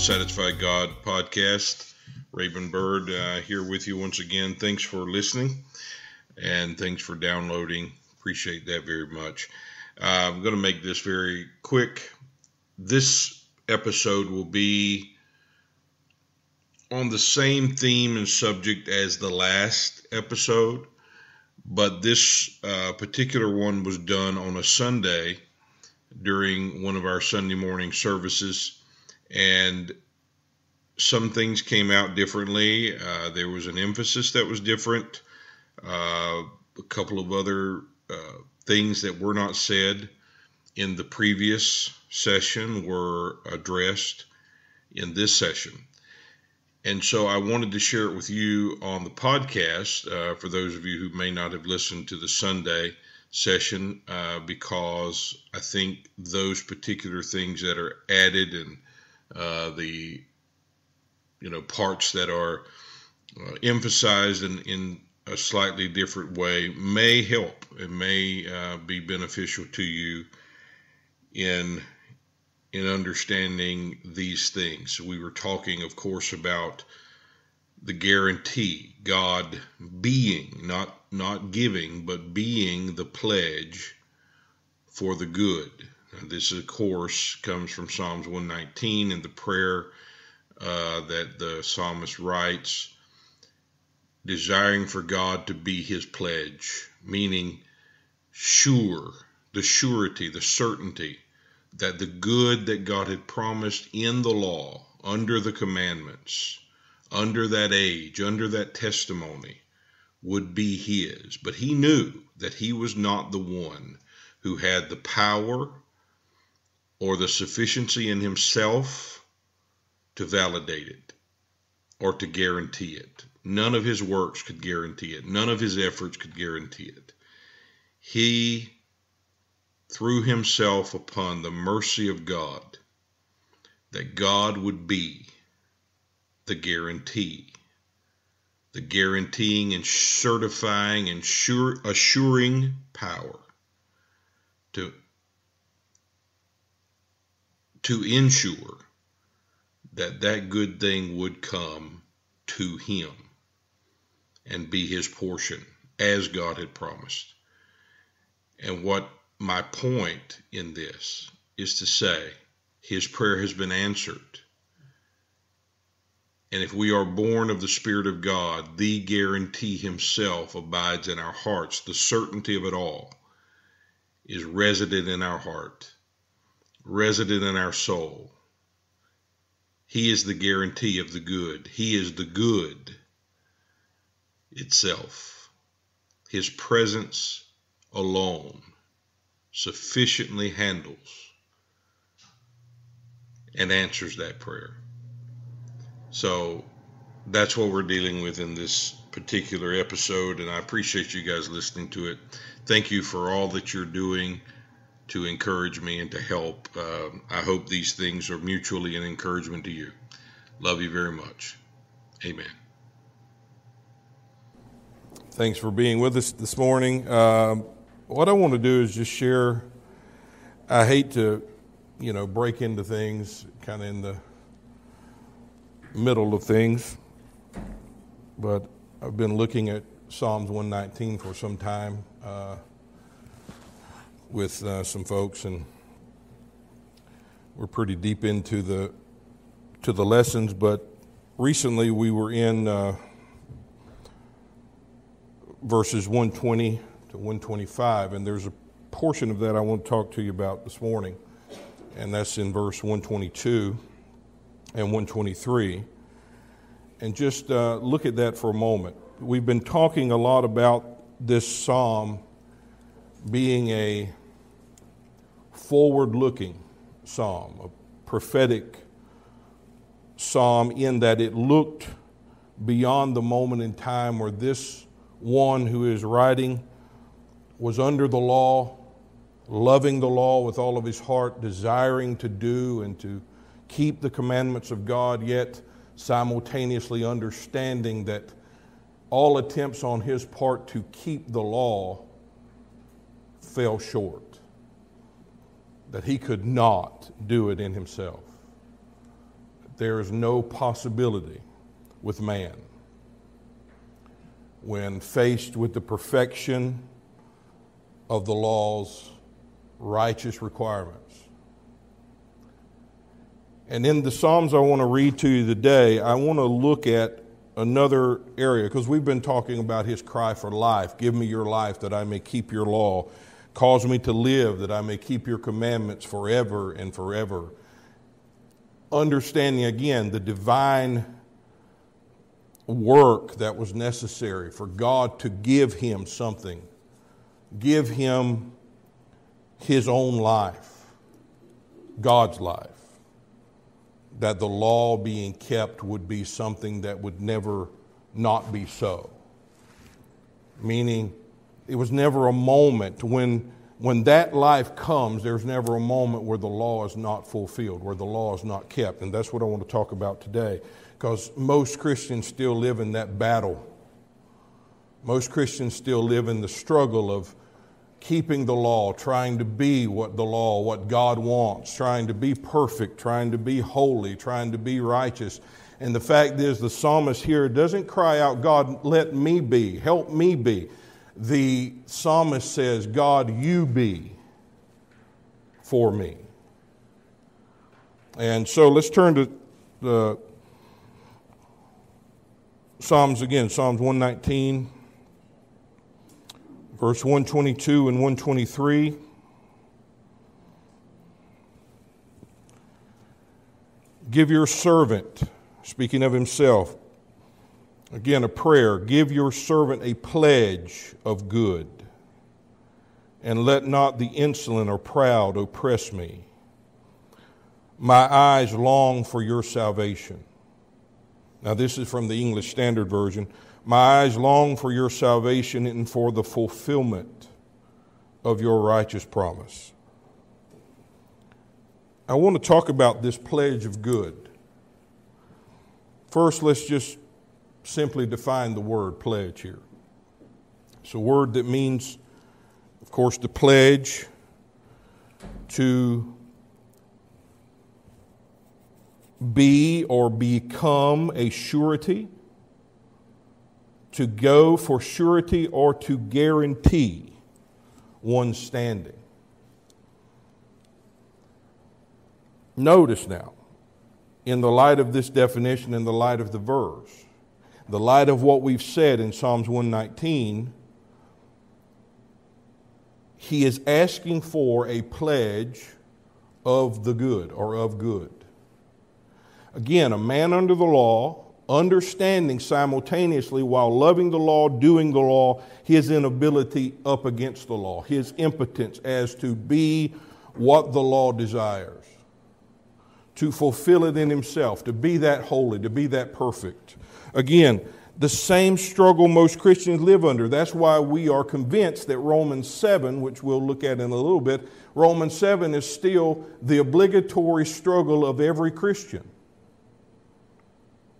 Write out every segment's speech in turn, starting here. Satisfy God podcast. Rabon Byrd here with you once again. Thanks for listening and thanks for downloading. Appreciate that very much. I'm going to make this very quick. This episode will be on the same theme and subject as the last episode, but this particular one was done on a Sunday during one of our Sunday morning services, and some things came out differently. There was an emphasis that was different, a couple of other things that were not said in the previous session were addressed in this session. And so I wanted to share it with you on the podcast for those of you who may not have listened to the Sunday session, because I think those particular things that are added and the parts that are emphasized in a slightly different way may help and may be beneficial to you in understanding these things. We were talking, of course, about the guarantee, God being, not giving, but being the pledge for the good. Now, this, of course, comes from Psalms 119 and the prayer that the psalmist writes, desiring for God to be his pledge, meaning sure, the surety, the certainty, that the good that God had promised in the law, under the commandments, under that age, under that testimony, would be his. But he knew that he was not the one who had the power or the sufficiency in himself to validate it or to guarantee it. None of his works could guarantee it. None of his efforts could guarantee it. He threw himself upon the mercy of God, that God would be the guarantee, the guaranteeing and certifying and assuring power to ensure that good thing would come to him and be his portion as God had promised. And what my point in this is to say, his prayer has been answered. And if we are born of the Spirit of God, the guarantee himself abides in our hearts. The certainty of it all is resident in our heart, resident in our soul. He is the guarantee of the good. He is the good itself. His presence alone sufficiently handles and answers that prayer. So that's what we're dealing with in this particular episode, and I appreciate you guys listening to it. Thank you for all that you're doing to encourage me and to help. I hope these things are mutually an encouragement to you. Love you very much. Amen. Thanks for being with us this morning. What I want to do is just share. I hate to, break into things kind of in the middle of things, but I've been looking at Psalms 119 for some time with some folks, and we're pretty deep into the lessons. But recently we were in verses 120 to 125, and there's a portion of that I want to talk to you about this morning, and that's in verse 122 and 123, and just look at that for a moment. We've been talking a lot about this psalm being a forward-looking psalm, a prophetic psalm, in that it looked beyond the moment in time where this one who is writing was under the law, loving the law with all of his heart, desiring to do and to keep the commandments of God, yet simultaneously understanding that all attempts on his part to keep the law fell short, that he could not do it in himself. there is no possibility with man. When faced with the perfection of the law's righteous requirements. And in the Psalms I want to read to you today, I want to look at another area, because we've been talking about his cry for life. Give me your life that I may keep your law. Cause me to live that I may keep your commandments forever and forever. Understanding again the divine work that was necessary for God to give him something, give him his own life, God's life, that the law being kept would be something that would never not be so. Meaning, it was never a moment when that life comes, there's never a moment where the law is not fulfilled, where the law is not kept. And that's what I want to talk about today, because most Christians still live in that battle. Most Christians still live in the struggle of keeping the law, trying to be what the law, what God wants, trying to be perfect, trying to be holy, trying to be righteous. And the fact is, the psalmist here doesn't cry out, God, let me be, help me be. The psalmist says, God, you be for me. And so let's turn to the Psalms again, Psalms 119, verse 122 and 123. Give your servant, speaking of himself, again, a prayer. Give your servant a pledge of good, and let not the insolent or proud oppress me. My eyes long for your salvation. Now, this is from the English Standard Version. My eyes long for your salvation and for the fulfillment of your righteous promise. I want to talk about this pledge of good. First, let's just simply define the word pledge here. It's a word that means, of course, to pledge, to be or become a surety, to go for surety or to guarantee one's standing. Notice now, in the light of this definition, in the light of the verse, the light of what we've said in Psalms 119, he is asking for a pledge of the good or of good. Again, a man under the law, understanding simultaneously while loving the law, doing the law, his inability up against the law, his impotence as to be what the law desires, to fulfill it in himself, to be that holy, to be that perfect. Again, the same struggle most Christians live under. That's why we are convinced that Romans 7, which we'll look at in a little bit, Romans 7 is still the obligatory struggle of every Christian.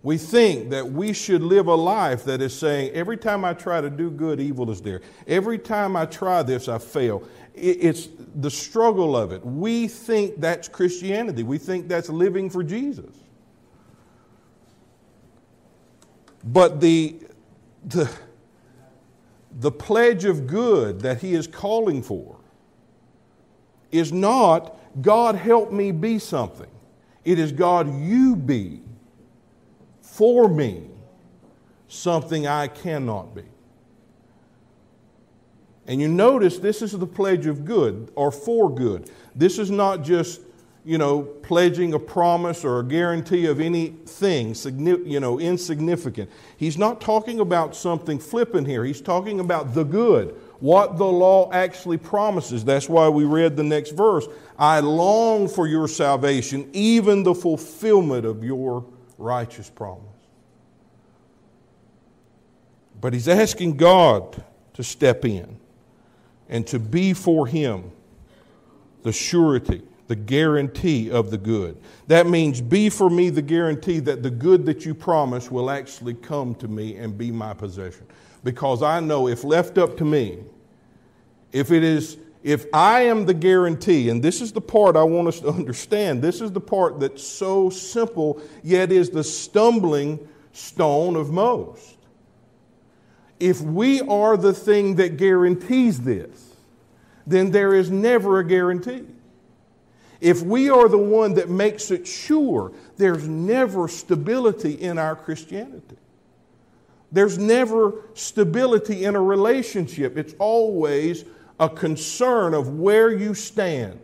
We think that we should live a life that is saying, every time I try to do good, evil is there. Every time I try this, I fail. It's the struggle of it. We think that's Christianity. We think that's living for Jesus. But the pledge of good that he is calling for is not, God help me be something. It is, God, you be for me something I cannot be. And you notice this is the pledge of good or for good. This is not just, you know, pledging a promise or a guarantee of anything, you know, insignificant. He's not talking about something flippant here. He's talking about the good, what the law actually promises. That's why we read the next verse. I long for your salvation, even the fulfillment of your righteous promise. But he's asking God to step in and to be for him the surety, the guarantee of the good. That means be for me the guarantee that the good that you promise will actually come to me and be my possession. Because I know if left up to me, if it is If I am the guarantee, and this is the part I want us to understand, this is the part that's so simple yet is the stumbling stone of most. If we are the thing that guarantees this, then there is never a guarantee. If we are the one that makes it sure, there's never stability in our Christianity. There's never stability in a relationship. It's always a concern of where you stand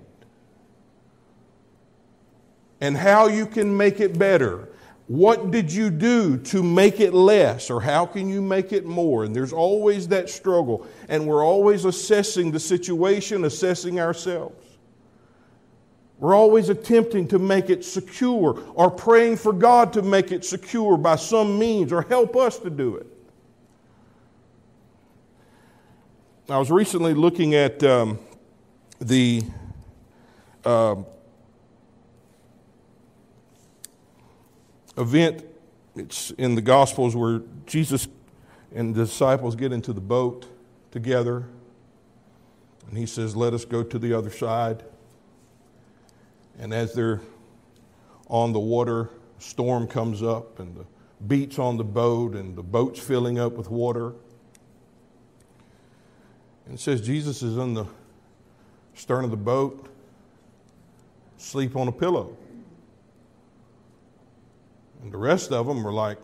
and how you can make it better. What did you do to make it less, or how can you make it more? And there's always that struggle, and we're always assessing the situation, assessing ourselves. We're always attempting to make it secure or praying for God to make it secure by some means or help us to do it. I was recently looking at the event, it's in the Gospels, where Jesus and the disciples get into the boat together, and he says, "Let us go to the other side." And as they're on the water, a storm comes up, and the beats on the boat, and the boat's filling up with water. And it says Jesus is in the stern of the boat, asleep on a pillow. And the rest of them are like,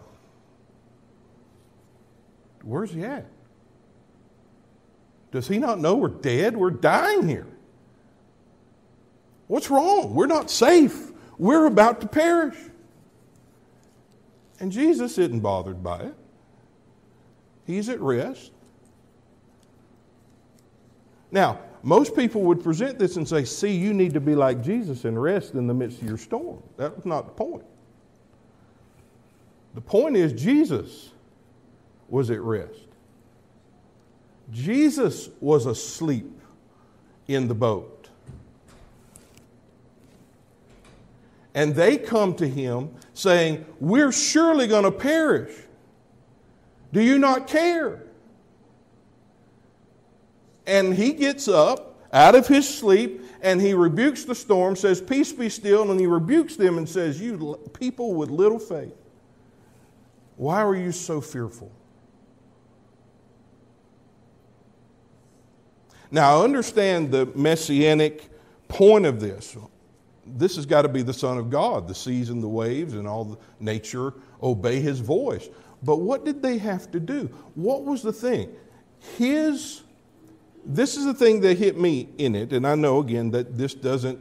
where's he at? Does he not know we're dead? We're dying here. What's wrong? We're not safe. We're about to perish. And Jesus isn't bothered by it. He's at rest. Now, most people would present this and say, see, you need to be like Jesus and rest in the midst of your storm. That was not the point. The point is Jesus was at rest. Jesus was asleep in the boat. And they come to him saying, we're surely going to perish. Do you not care? And he gets up out of his sleep, and he rebukes the storm, says, peace be still, and he rebukes them and says, you people with little faith, why are you so fearful? Now, I understand the messianic point of this. This has got to be the Son of God. The seas and the waves and all the nature obey his voice. But what did they have to do? What was the thing? This is the thing that hit me in it, and I know, again, that this doesn't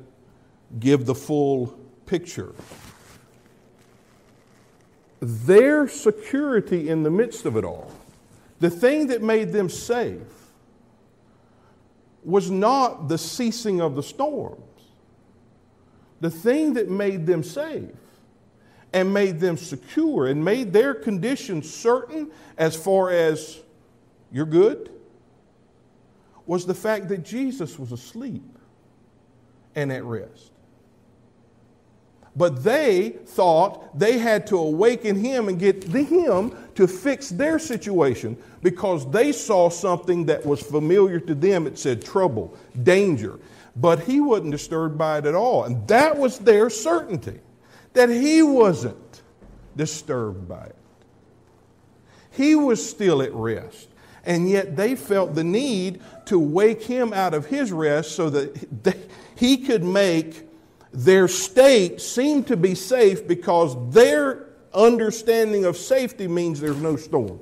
give the full picture. Their security in the midst of it all, the thing that made them safe, was not the ceasing of the storms. The thing that made them safe and made them secure and made their condition certain as far as you're good, was the fact that Jesus was asleep and at rest. But they thought they had to awaken him and get him to fix their situation, because they saw something that was familiar to them. It said trouble, danger. But he wasn't disturbed by it at all. And that was their certainty, that he wasn't disturbed by it. He was still at rest. And yet they felt the need to wake him out of his rest so that he could make their state seem to be safe, because their understanding of safety means there's no storm.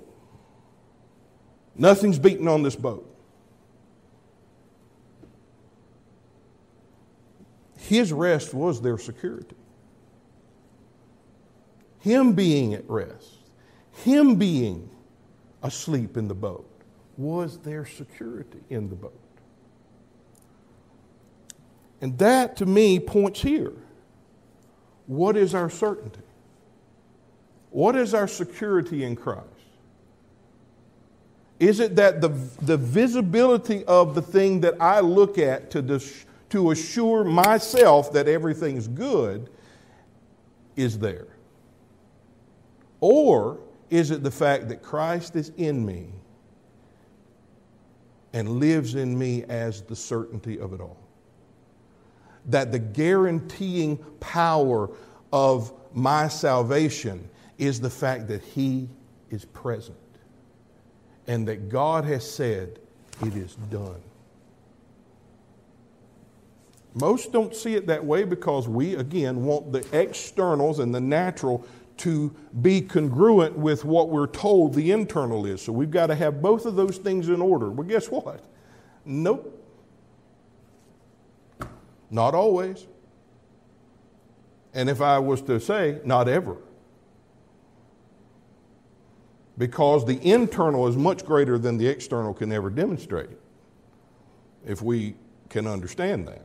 Nothing's beaten on this boat. His rest was their security. Him being at rest, him being asleep in the boat, was their security in the boat. And that, to me, points here. What is our certainty? What is our security in Christ? Is it that the visibility of the thing that I look at to assure myself that everything's good is there? Or is it the fact that Christ is in me and lives in me as the certainty of it all. That the guaranteeing power of my salvation is the fact that He is present and that God has said, it is done. Most don't see it that way because we, again, want the externals and the natural to be congruent with what we're told the internal is. So we've got to have both of those things in order. Well, guess what? Nope. Not always. And if I was to say, not ever. Because the internal is much greater than the external can ever demonstrate, if we can understand that.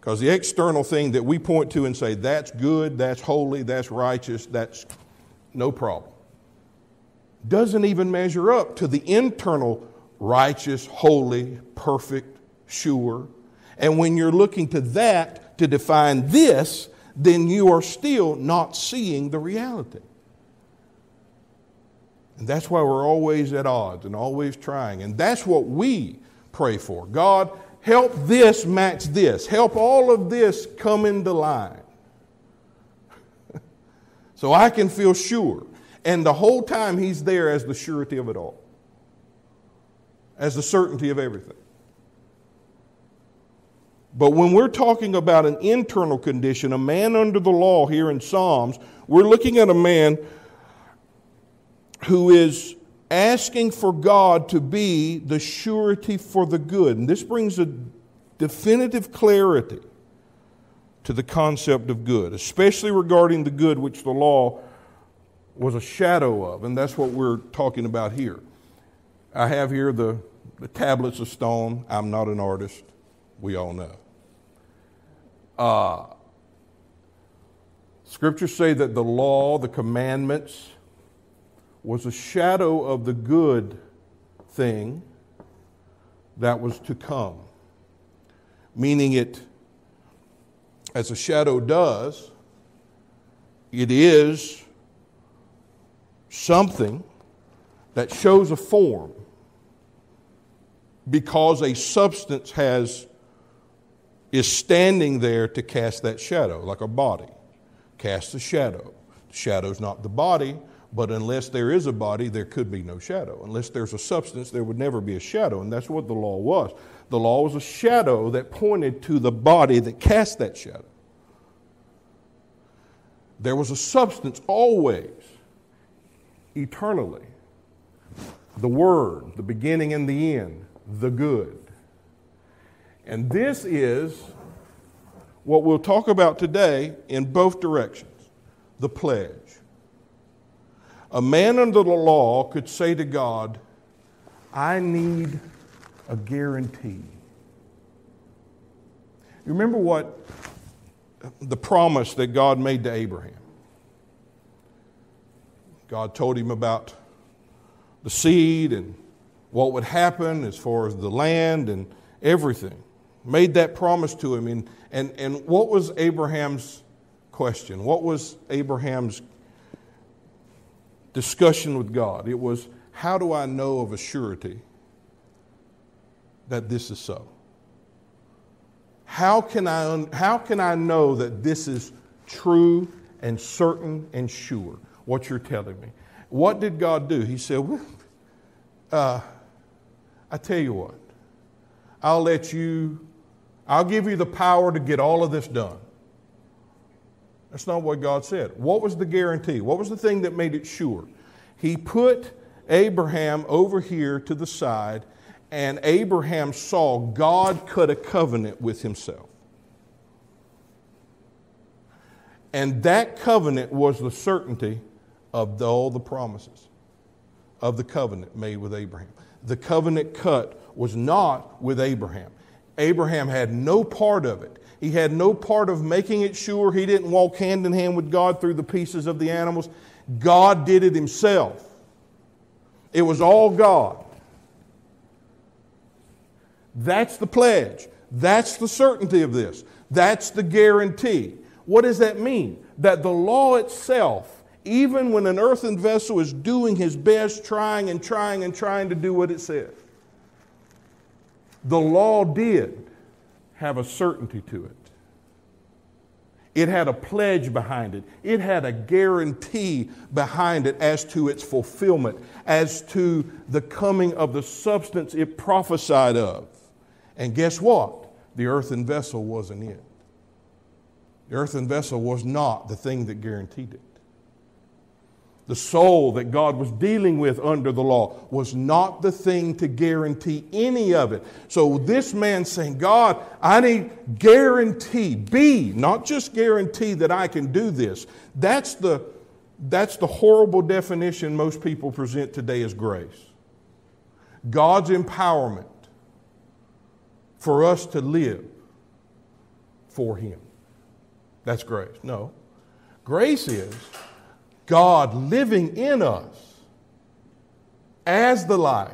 Because the external thing that we point to and say, that's good, that's holy, that's righteous, that's no problem, doesn't even measure up to the internal righteous, holy, perfect, sure. And when you're looking to that to define this, then you are still not seeing the reality. And that's why we're always at odds and always trying. And that's what we pray for. God, help this match this. Help all of this come into line. So I can feel sure. And the whole time He's there as the surety of it all. As the certainty of everything. But when we're talking about an internal condition, a man under the law here in Psalms, we're looking at a man who is asking for God to be the surety for the good. And this brings a definitive clarity to the concept of good, especially regarding the good which the law was a shadow of. And that's what we're talking about here. I have here the tablets of stone. I'm not an artist. We all know. Scriptures say that the law, the commandments, was a shadow of the good thing that was to come. Meaning it, as a shadow does, it is something that shows a form because a substance is standing there to cast that shadow, like a body. Cast the shadow. The shadow's not the body. But unless there is a body, there could be no shadow. Unless there's a substance, there would never be a shadow. And that's what the law was. The law was a shadow that pointed to the body that cast that shadow. There was a substance always, eternally. The Word, the beginning and the end, the good. And this is what we'll talk about today in both directions, the pledge. A man under the law could say to God, I need a guarantee. You remember what the promise that God made to Abraham? God told him about the seed and what would happen as far as the land and everything. Made that promise to him. And what was Abraham's question? What was Abraham's discussion with God? It was, how do I know of a surety that this is so? How can I know that this is true and certain and sure, what you're telling me? What did God do? He said, well, I tell you what, I'll give you the power to get all of this done. That's not what God said. What was the guarantee? What was the thing that made it sure? He put Abraham over here to the side, and Abraham saw God cut a covenant with Himself. And that covenant was the certainty of all the promises of the covenant made with Abraham. The covenant cut was not with Abraham. Abraham had no part of it. He had no part of making it sure. He didn't walk hand in hand with God through the pieces of the animals. God did it Himself. It was all God. That's the pledge. That's the certainty of this. That's the guarantee. What does that mean? That the law itself even when an earthen vessel is doing his best, trying to do what it says. The law did have a certainty to it. It had a pledge behind it. It had a guarantee behind it as to its fulfillment, as to the coming of the substance it prophesied of. And guess what? The earthen vessel wasn't it. The earthen vessel was not the thing that guaranteed it. The soul that God was dealing with under the law was not the thing to guarantee any of it. So this man saying, God, I need guarantee. Be, not just guarantee that I can do this. That's the horrible definition most people present today as grace. God's empowerment for us to live for Him. That's grace. No. Grace is God living in us as the life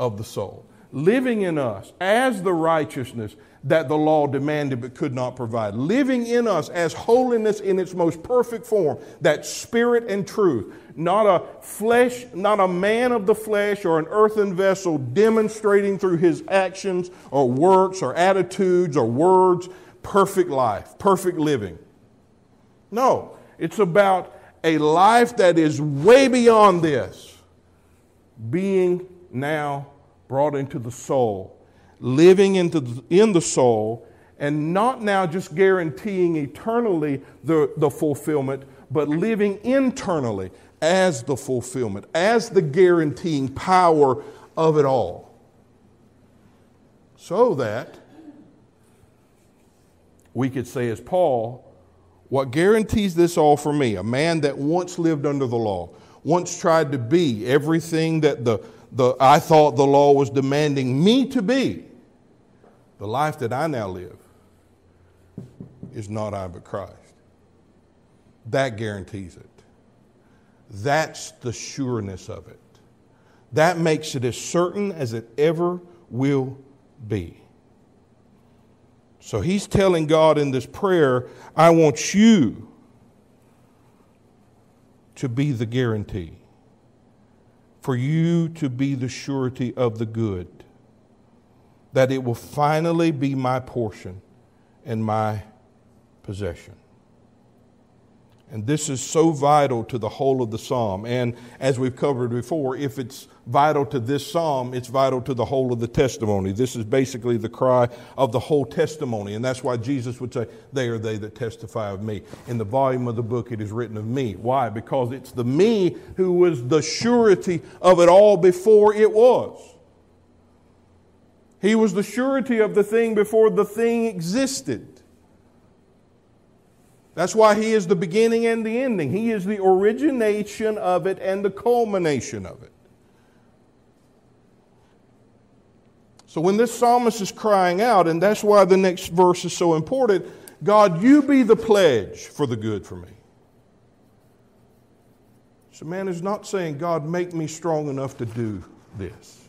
of the soul, living in us as the righteousness that the law demanded but could not provide, living in us as holiness in its most perfect form, that spirit and truth, not a man of the flesh or an earthen vessel demonstrating through his actions or works or attitudes or words perfect life, perfect living. No. It's about a life that is way beyond this, being now brought into the soul, living in the soul, and not now just guaranteeing eternally the fulfillment, but living internally as the fulfillment, as the guaranteeing power of it all. So that we could say, as Paul, what guarantees this all for me, a man that once lived under the law, once tried to be everything that I thought the law was demanding me to be, the life that I now live is not I but Christ. That guarantees it. That's the sureness of it. That makes it as certain as it ever will be. So he's telling God in this prayer, I want you to be the guarantee, for you to be the surety of the good, that it will finally be my portion and my possession. And this is so vital to the whole of the psalm. And as we've covered before, if it's vital to this psalm, it's vital to the whole of the testimony. This is basically the cry of the whole testimony. And that's why Jesus would say, they are they that testify of me. In the volume of the book it is written of me. Why? Because it's the me who was the surety of it all before it was. He was the surety of the thing before the thing existed. That's why He is the beginning and the ending. He is the origination of it and the culmination of it. So when this psalmist is crying out, and that's why the next verse is so important, God, you be the pledge for the good for me. So man is not saying, God, make me strong enough to do this.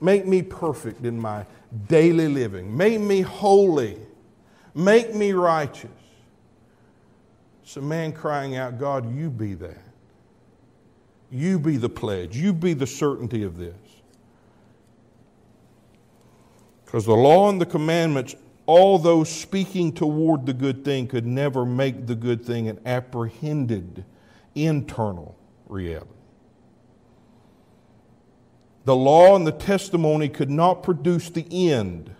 Make me perfect in my daily living. Make me holy. Make me righteous. It's a man crying out, God, you be that. You be the pledge. You be the certainty of this. Because the law and the commandments, although speaking toward the good thing, could never make the good thing an apprehended internal reality. The law and the testimony could not produce the end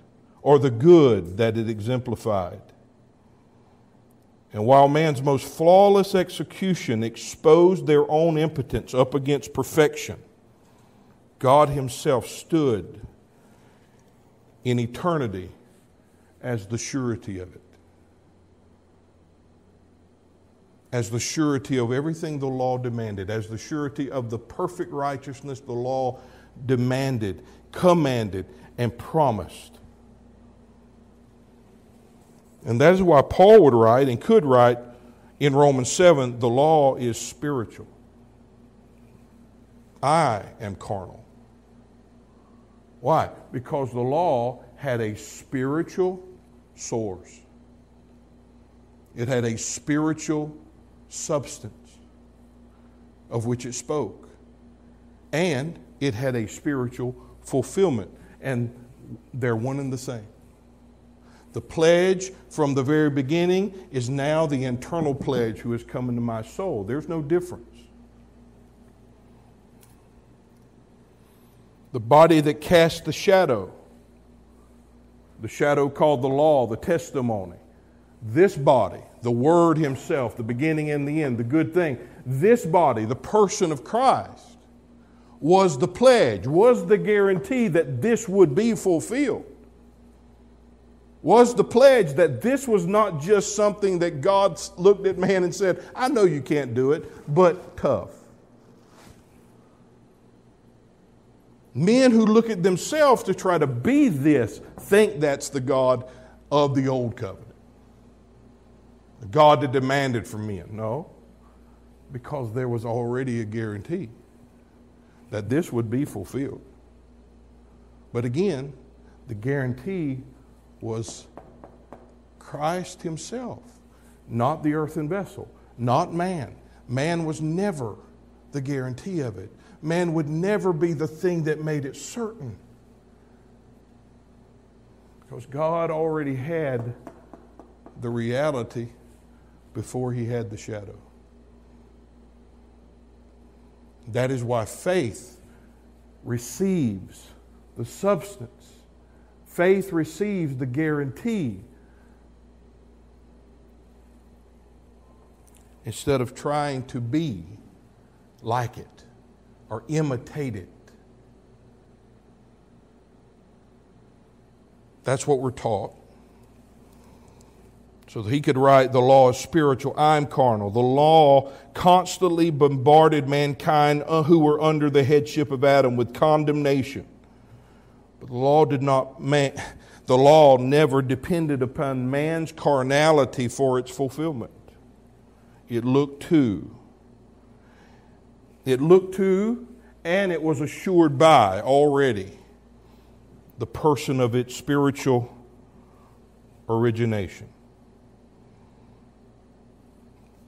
or the good that it exemplified. And while man's most flawless execution exposed their own impotence up against perfection, God Himself stood in eternity as the surety of it. As the surety of everything the law demanded, as the surety of the perfect righteousness the law demanded, commanded, and promised. And that is why Paul would write and could write in Romans 7, the law is spiritual. I am carnal. Why? Because the law had a spiritual source. It had a spiritual substance of which it spoke. And it had a spiritual fulfillment. And they're one and the same. The pledge from the very beginning is now the internal pledge who has come into my soul. There's no difference. The body that cast the shadow called the law, the testimony, this body, the Word Himself, the beginning and the end, the good thing, this body, the person of Christ, was the pledge, was the guarantee that this would be fulfilled, was the pledge that this was not just something that God looked at man and said, I know you can't do it, but tough. Men who look at themselves to try to be this think that's the God of the old covenant. The God that demanded from men. No, because there was already a guarantee that this would be fulfilled. But again, the guarantee was Christ Himself, not the earthen vessel, not man. Man was never the guarantee of it. Man would never be the thing that made it certain. Because God already had the reality before He had the shadow. That is why faith receives the substance. Faith receives the guarantee. Instead of trying to be like it or imitate it. That's what we're taught. So that he could write, the law is spiritual, I'm carnal. The law constantly bombarded mankind who were under the headship of Adam with condemnation. But the law did not, the law never depended upon man's carnality for its fulfillment. It looked to. It looked to, and it was assured by already the person of its spiritual origination.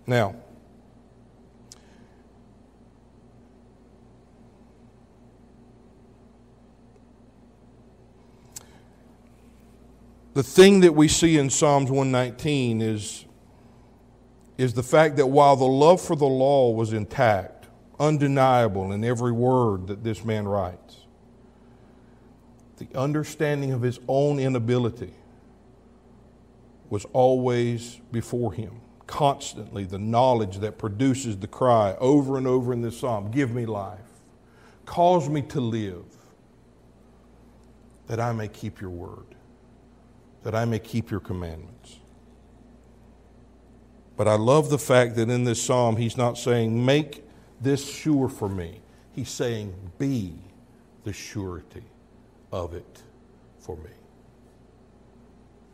Now, the thing that we see in Psalms 119 is the fact that while the love for the law was intact, undeniable in every word that this man writes, the understanding of his own inability was always before him. Constantly, the knowledge that produces the cry over and over in this psalm, give me life, cause me to live, that I may keep your word, that I may keep your commandments. But I love the fact that in this psalm, he's not saying, make this sure for me. He's saying, be the surety of it for me.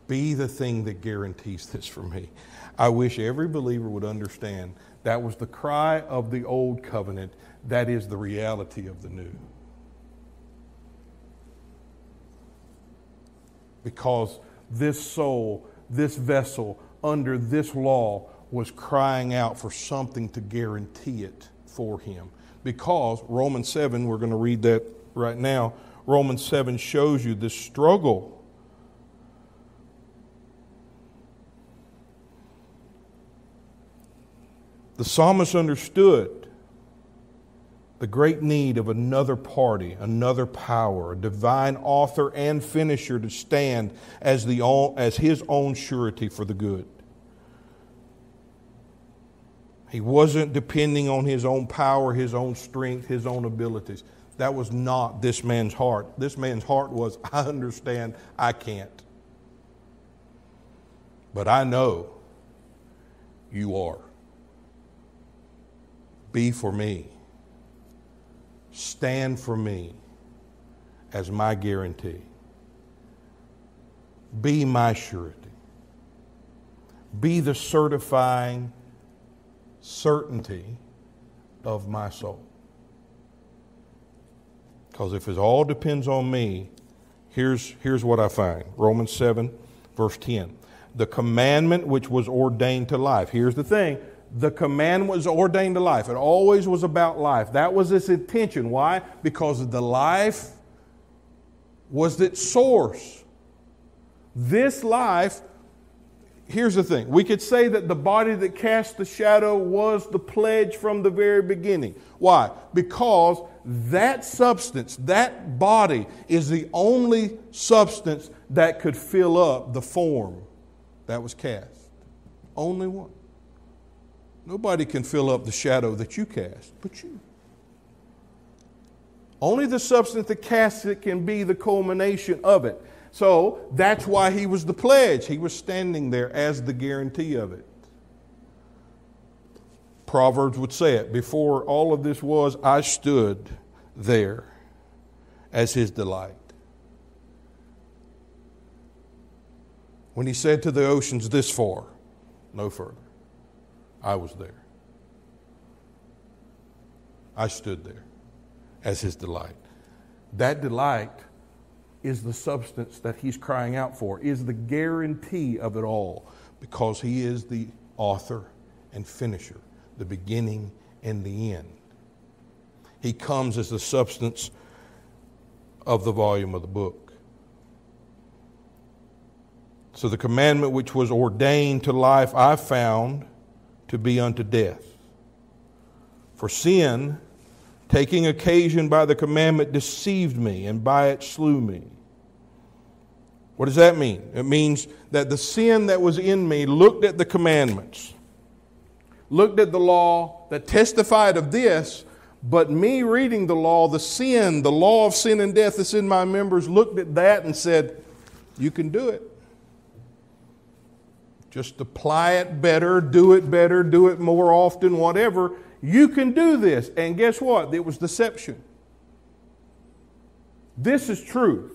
Be the thing that guarantees this for me. I wish every believer would understand that was the cry of the old covenant. That is the reality of the new. Because this soul, this vessel, under this law was crying out for something to guarantee it for him. Because Romans 7, we're going to read that right now, Romans 7 shows you this struggle. The psalmist understood the great need of another party, another power, a divine author and finisher to stand as his own surety for the good. He wasn't depending on his own power, his own strength, his own abilities. That was not this man's heart. This man's heart was, I understand, I can't. But I know you are. Be for me. Stand for me as my guarantee. Be my surety. Be the certifying certainty of my soul. Because if it all depends on me, here's what I find. Romans 7, verse 10. The commandment which was ordained to life. Here's the thing. The command was ordained to life. It always was about life. That was its intention. Why? Because the life was its source. This life, here's the thing. We could say that the body that cast the shadow was the pledge from the very beginning. Why? Because that substance, that body, is the only substance that could fill up the form that was cast. Only one. Nobody can fill up the shadow that you cast but you. Only the substance that casts it can be the culmination of it. So that's why he was the pledge. He was standing there as the guarantee of it. Proverbs would say it. Before all of this was, I stood there as his delight. When he said to the oceans, this far, no further. I was there. I stood there as his delight. That delight is the substance that he's crying out for, is the guarantee of it all, because he is the author and finisher, the beginning and the end. He comes as the substance of the volume of the book. So the commandment which was ordained to life I found to be unto death. For sin, taking occasion by the commandment, deceived me, and by it slew me. What does that mean? It means that the sin that was in me looked at the commandments, looked at the law that testified of this, but me reading the law, the sin, the law of sin and death that's in my members, looked at that and said, you can do it. Just apply it better, do it more often, whatever. You can do this. And guess what? It was deception. This is truth.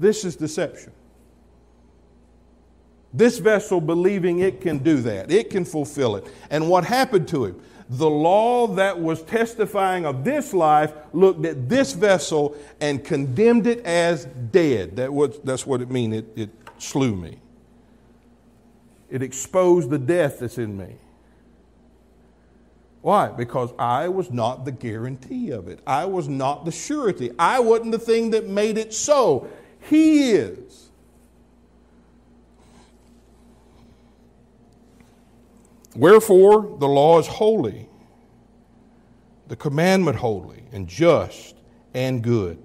This is deception. This vessel believing it can do that. It can fulfill it. And what happened to him? The law that was testifying of this life looked at this vessel and condemned it as dead. That's what it means. It slew me. It exposed the death that's in me. Why? Because I was not the guarantee of it. I was not the surety. I wasn't the thing that made it so. He is. Wherefore, the law is holy, the commandment holy, and just and good.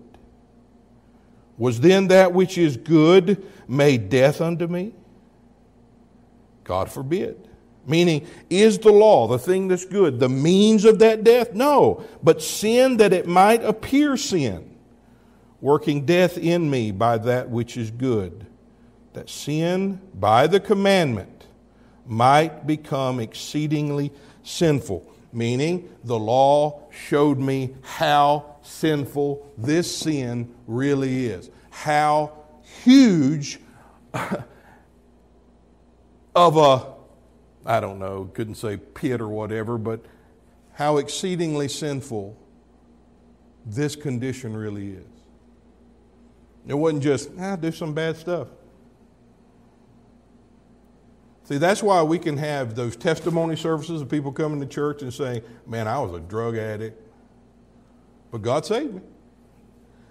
Was then that which is good made death unto me? God forbid. Meaning, is the law, the thing that's good, the means of that death? No, but sin that it might appear sin, working death in me by that which is good, that sin by the commandment might become exceedingly sinful. Meaning, the law showed me how sinful this sin really is, how huge of a, I don't know, couldn't say pit or whatever, but how exceedingly sinful this condition really is. It wasn't just, do some bad stuff. See, that's why we can have those testimony services of people coming to church and saying, man, I was a drug addict, but God saved me.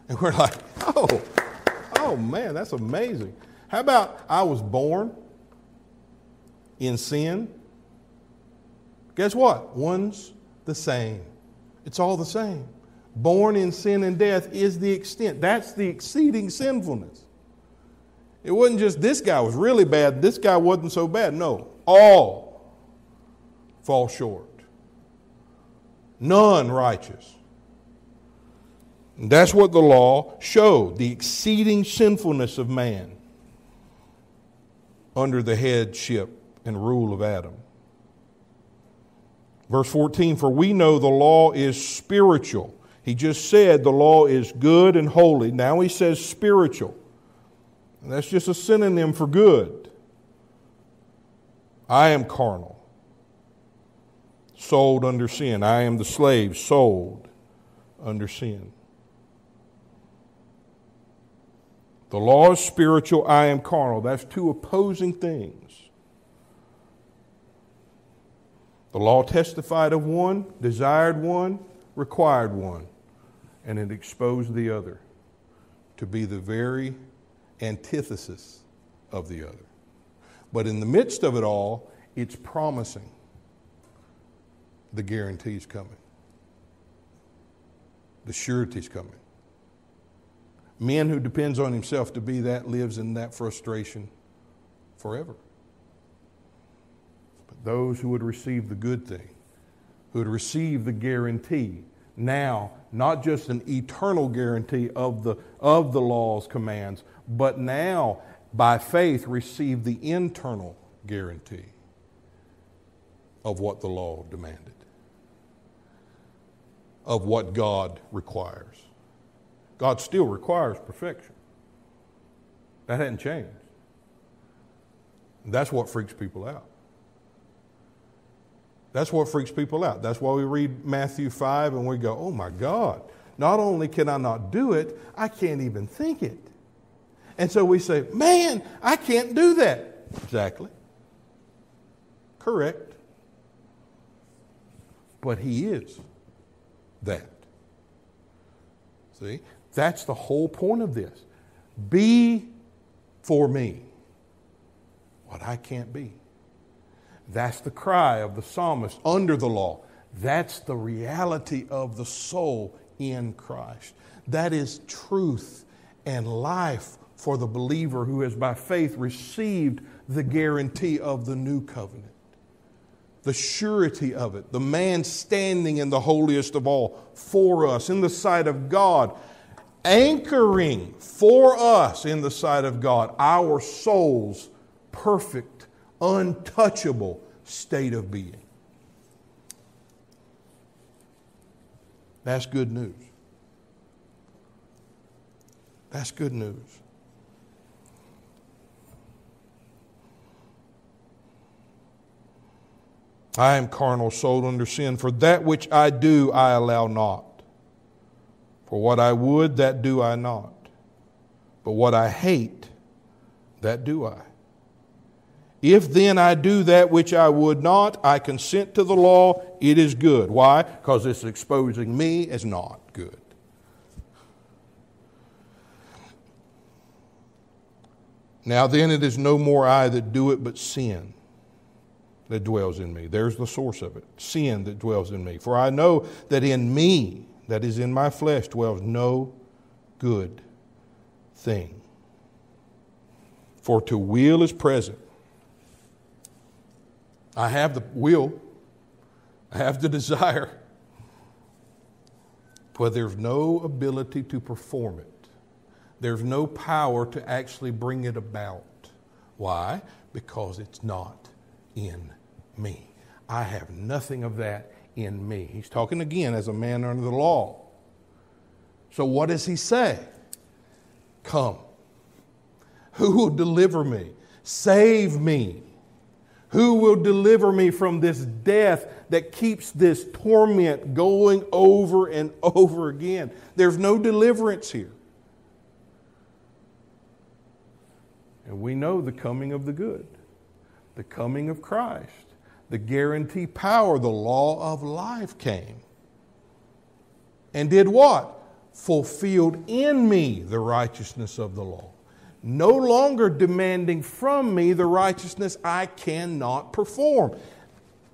And we're like, oh man, that's amazing. How about I was born in sin? Guess what? One's the same. It's all the same. Born in sin and death is the extent. That's the exceeding sinfulness. It wasn't just this guy was really bad, this guy wasn't so bad. No, all fall short. None righteous. And that's what the law showed, the exceeding sinfulness of man under the headship and rule of Adam. Verse 14, for we know the law is spiritual. He just said the law is good and holy. Now he says spiritual. And that's just a synonym for good. I am carnal, sold under sin. I am the slave, sold under sin. The law is spiritual, I am carnal. That's two opposing things. The law testified of one, desired one, required one, and it exposed the other to be the very antithesis of the other. But in the midst of it all, it's promising. The guarantee's coming. The surety's coming. Man who depends on himself to be that lives in that frustration forever. But those who would receive the good thing, who would receive the guarantee, now not just an eternal guarantee of the law's commands, but now by faith receive the internal guarantee of what the law demanded, of what God requires. God still requires perfection. That hadn't changed. That's what freaks people out. That's what freaks people out. That's why we read Matthew 5 and we go, oh my God, not only can I not do it, I can't even think it. And so we say, man, I can't do that. Exactly. Correct. But he is that. See, that's the whole point of this. Be for me what I can't be. That's the cry of the psalmist under the law. That's the reality of the soul in Christ. That is truth and life for the believer who has by faith received the guarantee of the new covenant, the surety of it, the man standing in the holiest of all for us in the sight of God, anchoring for us in the sight of God our soul's perfect, untouchable state of being. That's good news. That's good news. I am carnal, sold under sin. For that which I do, I allow not. For what I would, that do I not. But what I hate, that do I. If then I do that which I would not, I consent to the law, it is good. Why? Because it's exposing me as not good. Now then, it is no more I that do it, but sin that dwells in me. There's the source of it. Sin that dwells in me. For I know that in me, that is in my flesh, dwells no good thing. For to will is present. I have the will. I have the desire. But there's no ability to perform it. There's no power to actually bring it about. Why? Because it's not in me. I have nothing of that in me. He's talking again as a man under the law. So what does he say? Come. Who will deliver me? Save me. Who will deliver me from this death that keeps this torment going over and over again? There's no deliverance here. And we know the coming of the good. The coming of Christ, the guarantee power, the law of life came. And did what? Fulfilled in me the righteousness of the law. No longer demanding from me the righteousness I cannot perform.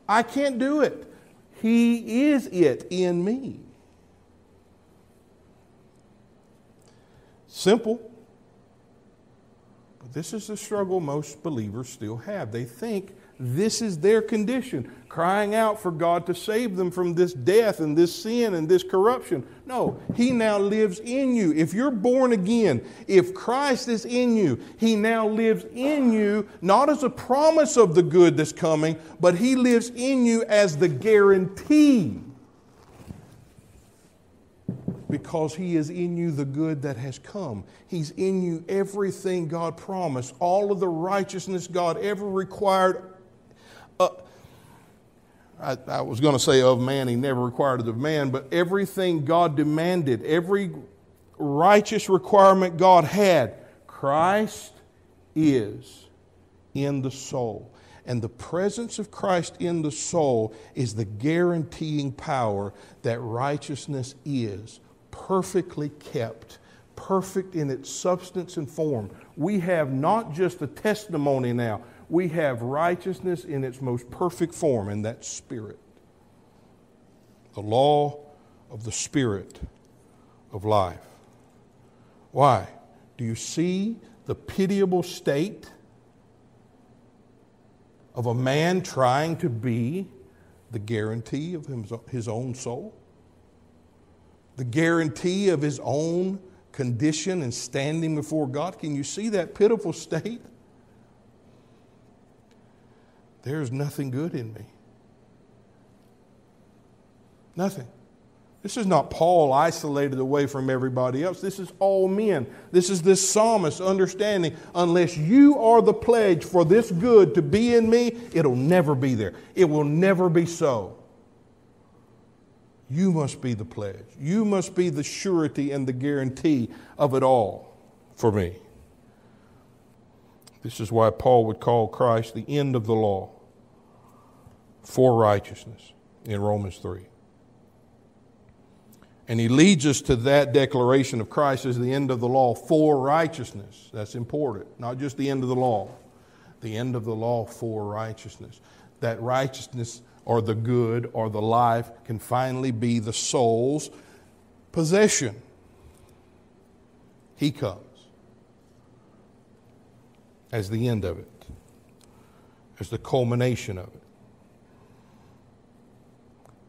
I can't do it. He is it in me. Simple. This is the struggle most believers still have. They think this is their condition, crying out for God to save them from this death and this sin and this corruption. No, He now lives in you. If you're born again, if Christ is in you, He now lives in you, not as a promise of the good that's coming, but He lives in you as the guarantee. Because He is in you the good that has come. He's in you everything God promised, all of the righteousness God ever required. I was going to say of man, He never required it of man, but everything God demanded, every righteous requirement God had, Christ is in the soul. And the presence of Christ in the soul is the guaranteeing power that righteousness is, perfectly kept, perfect in its substance and form. We have not just a testimony now, we have righteousness in its most perfect form, and that's Spirit. The law of the Spirit of life. Why? Do you see the pitiable state of a man trying to be the guarantee of his own soul? The guarantee of his own condition and standing before God? Can you see that pitiful state? There's nothing good in me. Nothing. This is not Paul isolated away from everybody else. This is all men. This is this psalmist understanding, unless you are the pledge for this good to be in me, it'll never be there. It will never be so. You must be the pledge. You must be the surety and the guarantee of it all for me. This is why Paul would call Christ the end of the law for righteousness in Romans 3. And he leads us to that declaration of Christ as the end of the law for righteousness. That's important. Not just the end of the law. The end of the law for righteousness. That righteousness or the good or the life can finally be the soul's possession. He comes as the end of it. As the culmination of it.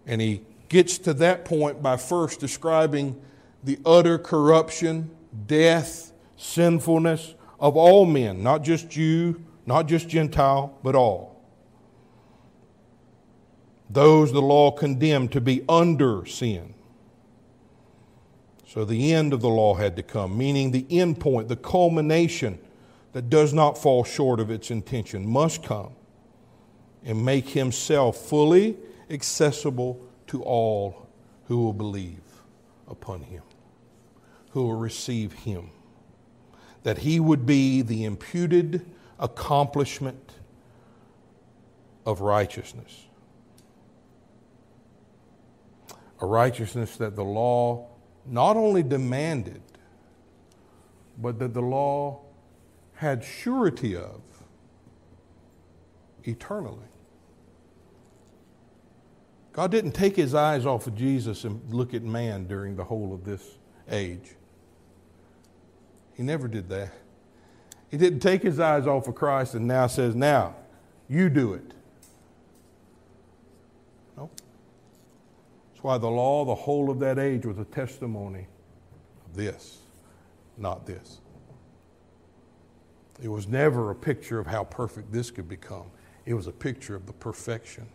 And he gets to that point by first describing the utter corruption, death, sinfulness of all men, not just Jew, not just Gentile, but all. Those the law condemned to be under sin. So the end of the law had to come, meaning the end point, the culmination that does not fall short of its intention, must come and make himself fully accessible to all who will believe upon him, who will receive him, that he would be the imputed accomplishment of righteousness. A righteousness that the law not only demanded, but that the law had surety of eternally. God didn't take his eyes off of Jesus and look at man during the whole of this age. He never did that. He didn't take his eyes off of Christ and now says, now, you do it. No. That's why the law, the whole of that age, was a testimony of this, not this. It was never a picture of how perfect this could become. It was a picture of the perfection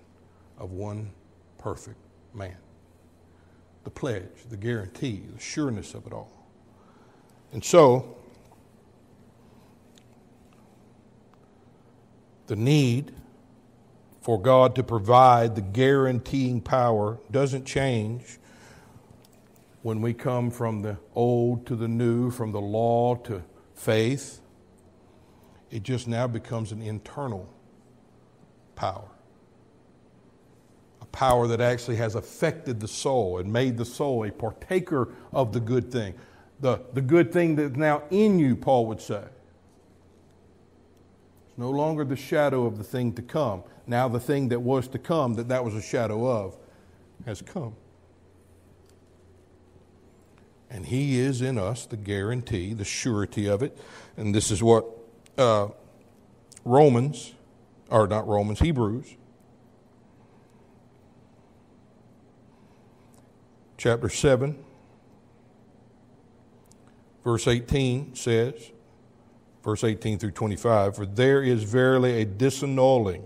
of one perfect man. The pledge, the guarantee, the sureness of it all. And so, the need for God to provide the guaranteeing power doesn't change when we come from the old to the new, from the law to faith. It just now becomes an internal power. Power that actually has affected the soul and made the soul a partaker of the good thing. The good thing that's now in you, Paul would say. It's no longer the shadow of the thing to come. Now the thing that was to come, that was a shadow of, has come. And he is in us the guarantee, the surety of it. And this is what Hebrews Chapter 7, verse 18 says, verse 18 through 25, for there is verily a disannulling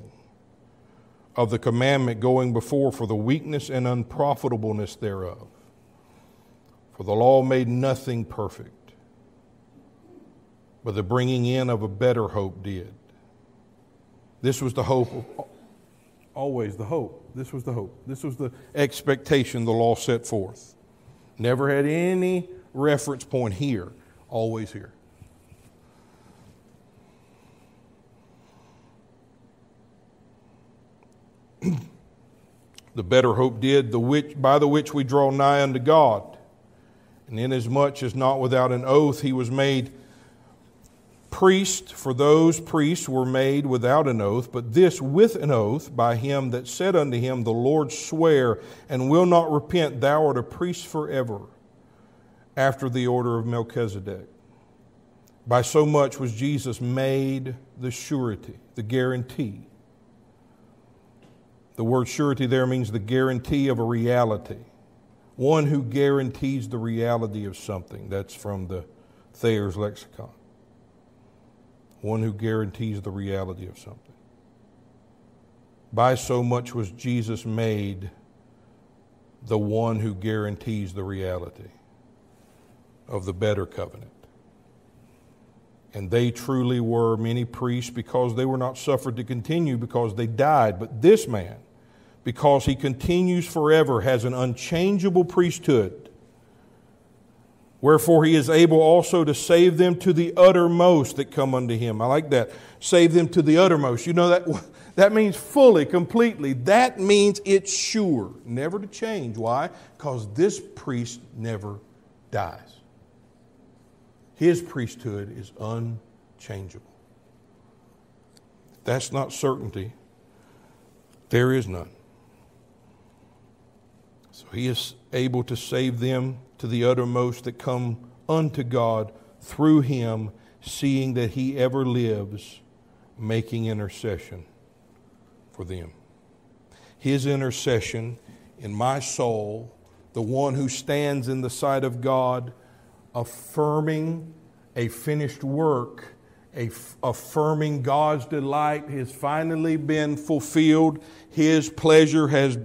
of the commandment going before for the weakness and unprofitableness thereof. For the law made nothing perfect, but the bringing in of a better hope did. This was the hope of always the hope. This was the hope. This was the expectation the law set forth. Never had any reference point here. Always here. the better hope did, by the which we draw nigh unto God. And inasmuch as not without an oath he was made priest, for those priests were made without an oath, but this with an oath by him that said unto him, the Lord sware and will not repent, thou art a priest forever, after the order of Melchizedek. By so much was Jesus made the surety, the guarantee. The word surety there means the guarantee of a reality. One who guarantees the reality of something. That's from the Thayer's lexicon. One who guarantees the reality of something. By so much was Jesus made the one who guarantees the reality of the better covenant. And they truly were many priests, because they were not suffered to continue because they died. But this man, because he continues forever, has an unchangeable priesthood. Wherefore he is able also to save them to the uttermost that come unto him. I like that. Save them to the uttermost. You know, that means fully, completely. That means it's sure, never to change. Why? Because this priest never dies. His priesthood is unchangeable. If that's not certainty, there is none. So he is able to save them to the uttermost that come unto God through him, seeing that he ever lives, making intercession for them. His intercession in my soul, the one who stands in the sight of God, affirming a finished work, affirming God's delight has finally been fulfilled. His pleasure has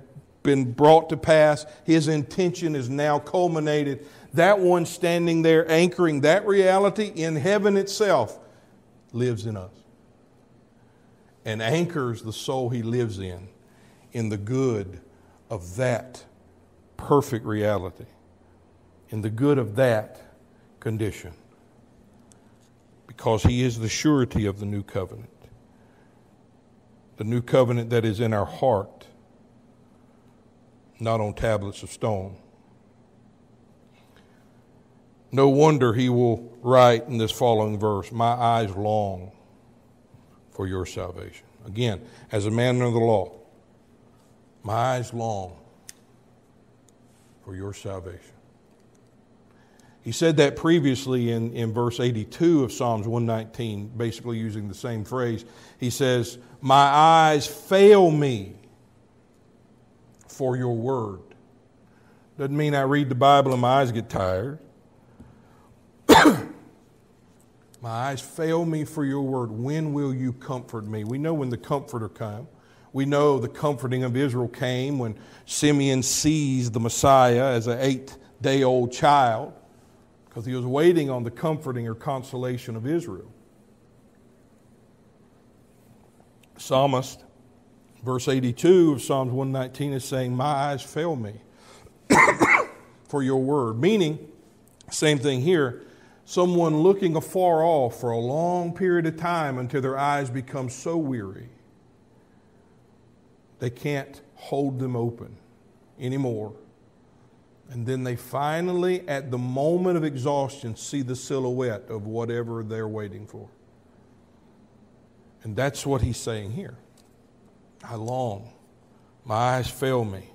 been brought to pass. His intention is now culminated. That one standing there anchoring that reality in heaven itself lives in us and anchors the soul he lives in the good of that perfect reality, in the good of that condition, because he is the surety of the new covenant that is in our heart, not on tablets of stone. No wonder he will write in this following verse, my eyes long for your salvation. Again, as a man under the law, my eyes long for your salvation. He said that previously in verse 82 of Psalms 119, basically using the same phrase. He says, my eyes fail me for your word. Doesn't mean I read the Bible and my eyes get tired. My eyes fail me for your word. When will you comfort me? We know when the Comforter comes. We know the comforting of Israel came when Simeon seized the Messiah as an 8-day-old child, because he was waiting on the comforting or consolation of Israel. Psalmist, verse 82 of Psalms 119 is saying, my eyes fail me for your word. Meaning, same thing here, someone looking afar off for a long period of time until their eyes become so weary, they can't hold them open anymore. And then they finally, at the moment of exhaustion, see the silhouette of whatever they're waiting for. And that's what he's saying here. I long, my eyes fail me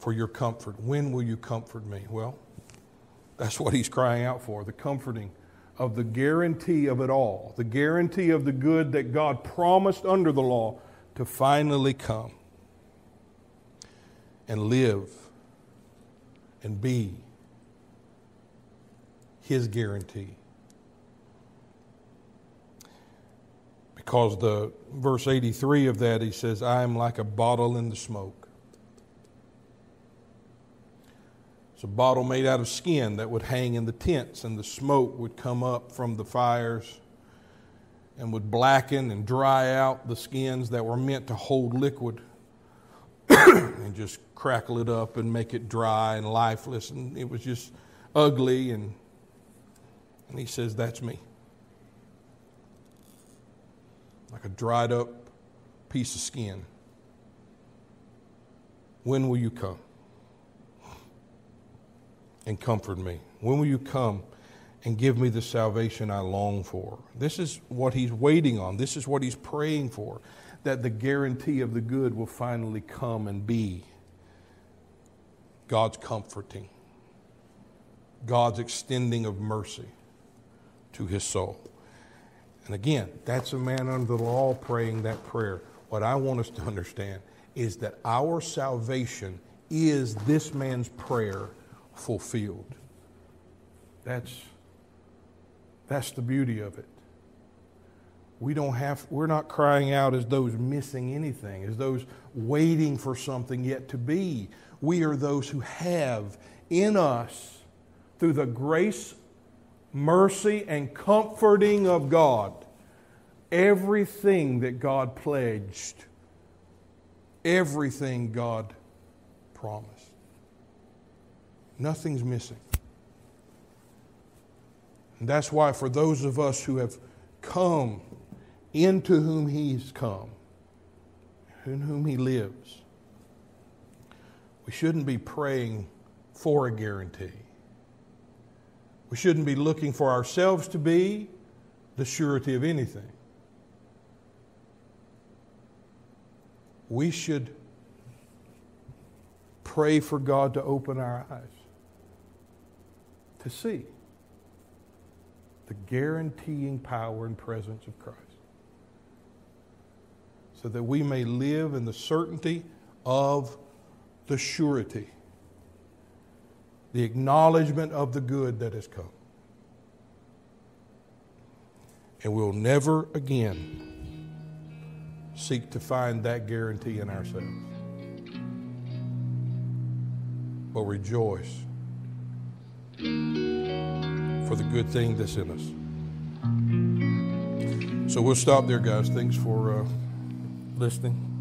for your comfort. When will you comfort me? Well, that's what he's crying out for, the comforting of the guarantee of it all, the guarantee of the good that God promised under the law to finally come and live and be his guarantee. Because the verse 83 of that, he says, I am like a bottle in the smoke. It's a bottle made out of skin that would hang in the tents, and the smoke would come up from the fires and would blacken and dry out the skins that were meant to hold liquid, and just crackle it up and make it dry and lifeless, and it was just ugly. And he says, that's me. Like a dried up piece of skin. When will you come and comfort me? When will you come and give me the salvation I long for? This is what he's waiting on. This is what he's praying for, that the guarantee of the good will finally come and be God's comforting, God's extending of mercy to his soul. And again, that's a man under the law praying that prayer. What I want us to understand is that our salvation is this man's prayer fulfilled. That's the beauty of it. We're not crying out as those missing anything, as those waiting for something yet to be. We are those who have in us, through the grace, mercy, and comforting of God, everything that God pledged, everything God promised. Nothing's missing. And that's why for those of us who have come into whom he's come, in whom he lives, we shouldn't be praying for a guarantee. We shouldn't be looking for ourselves to be the surety of anything. We should pray for God to open our eyes to see the guaranteeing power and presence of Christ, so that we may live in the certainty of the surety, the acknowledgement of the good that has come. And we'll never again seek to find that guarantee in ourselves, but rejoice for the good thing that's in us. So we'll stop there, guys. Thanks for listening.